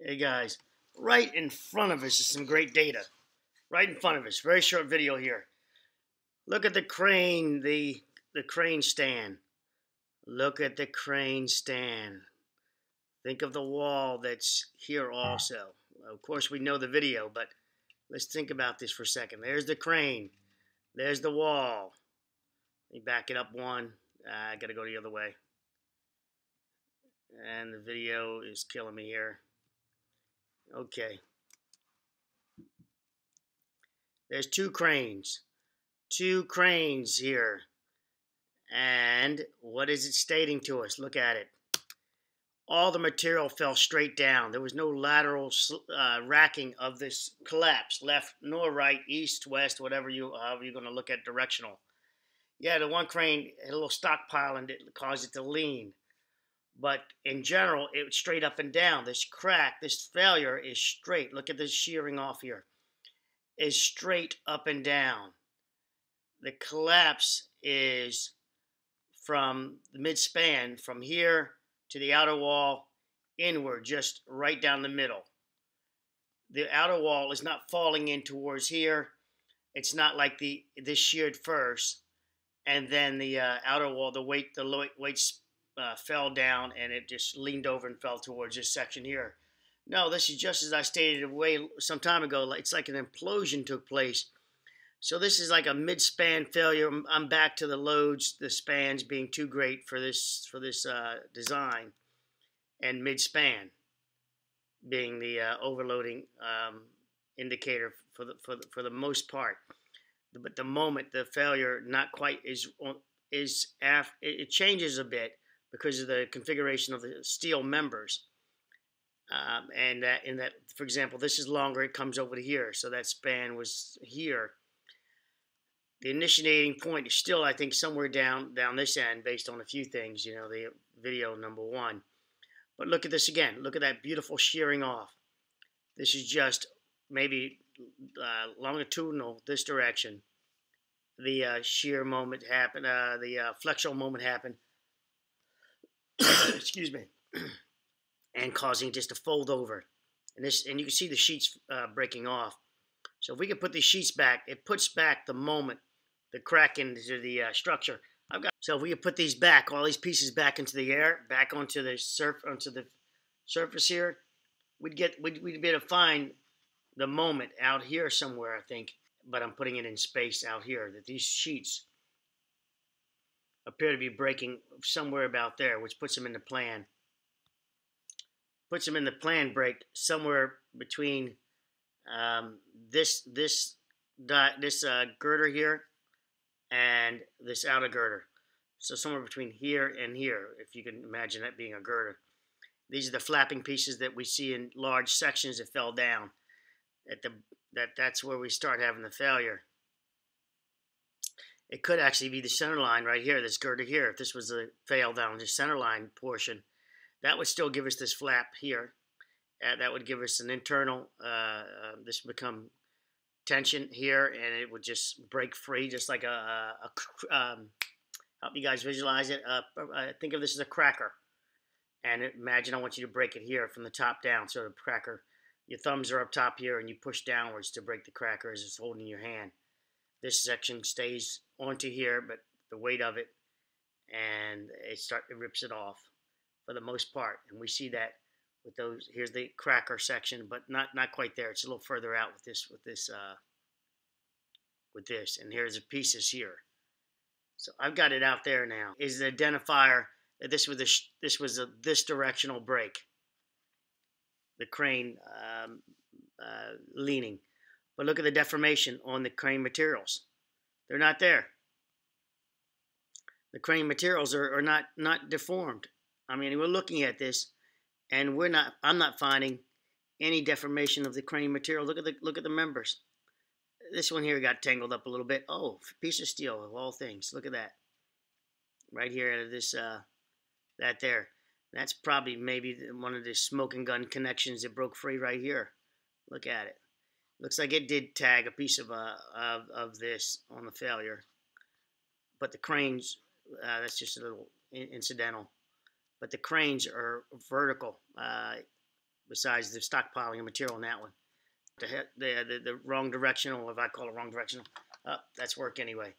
Hey guys, right in front of us is some great data. Right in front of us. Very short video here. Look at the crane, the crane stand. Look at the crane stand. Think of the wall that's here also. Of course we know the video, but let's think about this for a second. There's the crane. There's the wall. Let me back it up one. I gotta go the other way. And the video is killing me here. Okay. There's two cranes. Two cranes here. And what is it stating to us? Look at it. All the material fell straight down. There was no lateral racking of this collapse. Left nor right, east, west, whatever you're going to look at directional. Yeah, the one crane had a little stockpile and it caused it to lean. But in general, it was straight up and down. This crack, this failure is straight. Look at this shearing off here. Is straight up and down. The collapse is from the mid-span, from here to the outer wall, inward, just right down the middle. The outer wall is not falling in towards here. It's not like this sheared first, and then the outer wall, the weight fell down and it just leaned over and fell towards this section here. No, this is just as I stated way some time ago. It's like an implosion took place. So this is like a mid-span failure. I'm back to the loads, the spans being too great for this design, and mid-span being the overloading indicator for the most part. But the moment the failure not quite is after, it changes a bit, because of the configuration of the steel members. And for example, this is longer, it comes over to here, so that span was here. The initiating point is still, I think, somewhere down this end, based on a few things, you know, the video number one. But look at this again, look at that beautiful shearing off. This is just maybe longitudinal, this direction. The shear moment happened, the flexural moment happened, excuse me, and causing just to fold over. And you can see the sheets breaking off. So if we could put these sheets back, it puts back the moment, the crack into the structure. So if we could put these back, all these pieces back into the air, back onto the surface here, we'd be able to find the moment out here somewhere, I think. But I'm putting it in space out here, that these sheets appear to be breaking somewhere about there, which puts them in the plan. Puts them in the plan break somewhere between this girder here and this outer girder. So somewhere between here and here, if you can imagine that being a girder. These are the flapping pieces that we see in large sections that fell down. That's where we start having the failure. It could actually be the center line right here, this girder here. If this was a fail down the center line portion, that would still give us this flap here. That would give us an internal, this would become tension here, and it would just break free, just like help you guys visualize it. Think of this as a cracker. And imagine I want you to break it here from the top down, so the cracker. Your thumbs are up top here, and you push downwards to break the cracker as it's holding your hand. This section stays onto here, but the weight of it, and it rips it off for the most part. And we see that with those. Here's the cracker section, but not quite there. It's a little further out with this. And here's the pieces here. So I've got it out there now. Is the identifier that this was this directional break? The crane leaning. But look at the deformation on the crane materials. They're not there. The crane materials are not deformed. I mean, we're looking at this, and I'm not finding any deformation of the crane material. Look at the members. This one here got tangled up a little bit. Oh, piece of steel of all things. Look at that. Right here, this that there. That's probably maybe one of the smoking gun connections that broke free right here. Look at it. Looks like it did tag a piece of this on the failure. But the cranes, that's just a little incidental. But the cranes are vertical. besides the stockpiling of material in that one. The wrong directional, if I call it wrong directional, that's work anyway.